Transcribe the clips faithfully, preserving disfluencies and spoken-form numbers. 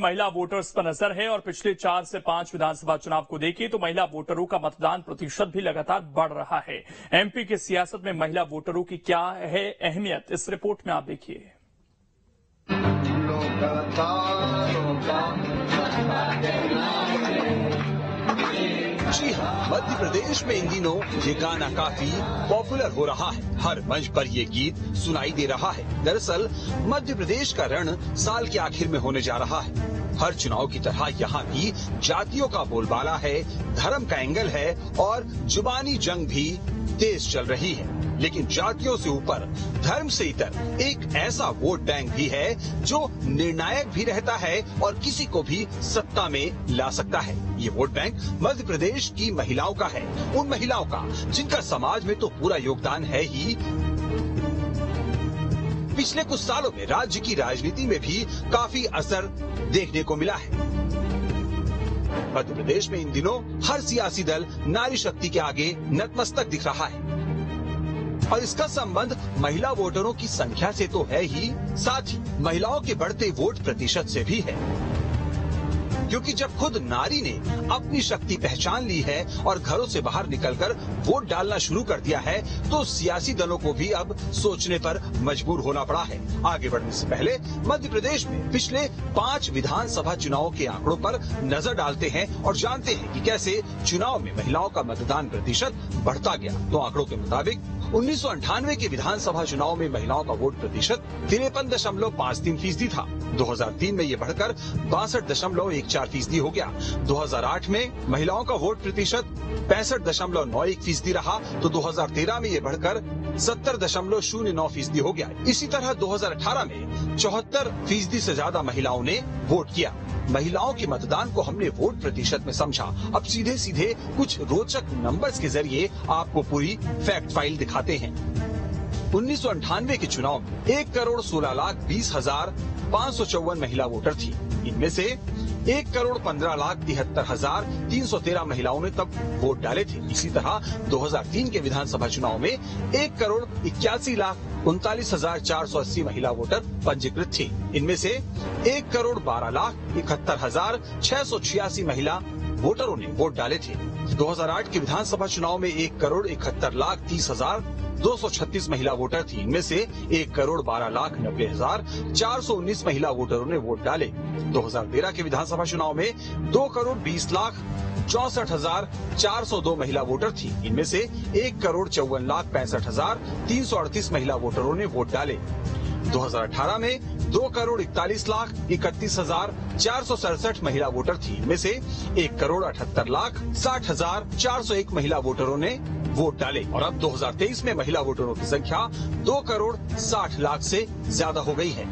महिला वोटर्स पर नजर है और पिछले चार से पांच विधानसभा चुनाव को देखिए तो महिला वोटरों का मतदान प्रतिशत भी लगातार बढ़ रहा है। एमपी की सियासत में महिला वोटरों की क्या है अहमियत, इस रिपोर्ट में आप देखिए। जी हाँ, मध्य प्रदेश में इन दिनों ये गाना काफी पॉपुलर हो रहा है। हर मंच पर ये गीत सुनाई दे रहा है। दरअसल मध्य प्रदेश का रण साल के आखिर में होने जा रहा है। हर चुनाव की तरह यहाँ भी जातियों का बोलबाला है, धर्म का एंगल है और जुबानी जंग भी तेज चल रही है। लेकिन जातियों से ऊपर धर्म से इतर एक ऐसा वोट बैंक भी है जो निर्णायक भी रहता है और किसी को भी सत्ता में ला सकता है। ये वोट बैंक मध्य प्रदेश की महिलाओं का है, उन महिलाओं का जिनका समाज में तो पूरा योगदान है ही, पिछले कुछ सालों में राज्य की राजनीति में भी काफी असर देखने को मिला है। मध्य प्रदेश में इन दिनों हर सियासी दल नारी शक्ति के आगे नतमस्तक दिख रहा है और इसका संबंध महिला वोटरों की संख्या से तो है ही, साथ ही महिलाओं के बढ़ते वोट प्रतिशत से भी है। क्योंकि जब खुद नारी ने अपनी शक्ति पहचान ली है और घरों से बाहर निकलकर वोट डालना शुरू कर दिया है तो सियासी दलों को भी अब सोचने पर मजबूर होना पड़ा है। आगे बढ़ने से पहले मध्य प्रदेश में पिछले पांच विधानसभा चुनावों के आंकड़ों पर नजर डालते हैं और जानते हैं कि कैसे चुनाव में महिलाओं का मतदान प्रतिशत बढ़ता गया। तो आंकड़ों के मुताबिक उन्नीस सौ अंठानवे के विधानसभा चुनाव में महिलाओं का वोट प्रतिशत तिरपन दशमलव पाँच तीन फीसदी था। दो हज़ार तीन में ये बढ़कर बासठ दशमलव एक चार फीसदी हो गया। दो हज़ार आठ में महिलाओं का वोट प्रतिशत पैंसठ दशमलव नौ एक फीसदी रहा तो दो हज़ार तेरह में ये बढ़कर सत्तर दशमलव शून्य नौ फीसदी हो गया। इसी तरह दो हज़ार अठारह में चौहत्तर फीसदी से ज्यादा महिलाओं ने वोट किया। महिलाओं के मतदान को हमने वोट प्रतिशत में समझा। अब सीधे सीधे कुछ रोचक नंबर्स के जरिए आपको पूरी फैक्ट फाइल दिखाते हैं। उन्नीस सौ अंठानवे के चुनाव में एक करोड़ सोलह लाख बीस हजार पाँच सौ चौवन महिला वोटर थी। इनमें से एक करोड़ पंद्रह लाख तिहत्तर हजार तीन सौ तेरह महिलाओं ने तब वोट डाले थे। इसी तरह दो हज़ार तीन के विधानसभा चुनाव में एक करोड़ इक्यासी लाख उनतालीस हजार चार सौ अस्सी महिला वोटर पंजीकृत थी। इनमें से एक करोड़ बारह लाख इकहत्तर हजार छह सौ छियासी महिला वोटरों ने वोट डाले थे। दो हज़ार आठ के विधानसभा चुनाव में एक करोड़ इकहत्तर लाख तीस हजार दो सौ छत्तीस महिला वोटर थी। इनमें से एक करोड़ बारह लाख नब्बे हजार चार सौ उन्नीस महिला वोटरों ने वोट डाले। दो हज़ार तेरह के विधानसभा चुनाव में दो करोड़ बीस लाख चौसठ हजार चार सौ दो महिला वोटर थी। इनमें से एक करोड़ चौवन लाख पैंसठ हजार तीन सौ अड़तीस महिला वोटरों ने वोट डाले। दो हज़ार अठारह में दो करोड़ इकतालीस लाख इकतीस हजार चार सौ सड़सठ महिला वोटर थी। इनमें से एक करोड़ अठहत्तर लाख साठ हजार चार सौ एक महिला वोटरों ने वोट डाले। और अब दो हज़ार तेईस में महिला वोटरों की संख्या दो करोड़ साठ लाख से ज्यादा हो गई है।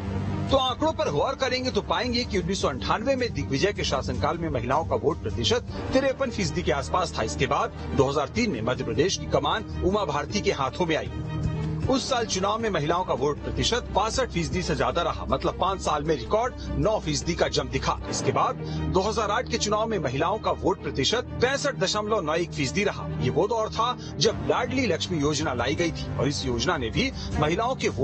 तो आंकड़ों पर गौर करेंगे तो पाएंगे कि उन्नीस सौ अंठानवे में दिग्विजय के शासनकाल में महिलाओं का वोट प्रतिशत तिरपन फीसदी के आसपास था। इसके बाद दो हज़ार तीन में मध्य प्रदेश की कमान उमा भारती के हाथों में आई। उस साल चुनाव में महिलाओं का वोट प्रतिशत बासठ फीसदी से ज्यादा रहा, मतलब पाँच साल में रिकॉर्ड नौ फीसदी का जंप दिखा। इसके बाद दो हज़ार आठ के चुनाव में महिलाओं का वोट प्रतिशत पैंसठ दशमलव नौ एक फीसदी रहा। ये वो दौर था जब लाडली लक्ष्मी योजना लाई गई थी और इस योजना ने भी महिलाओं के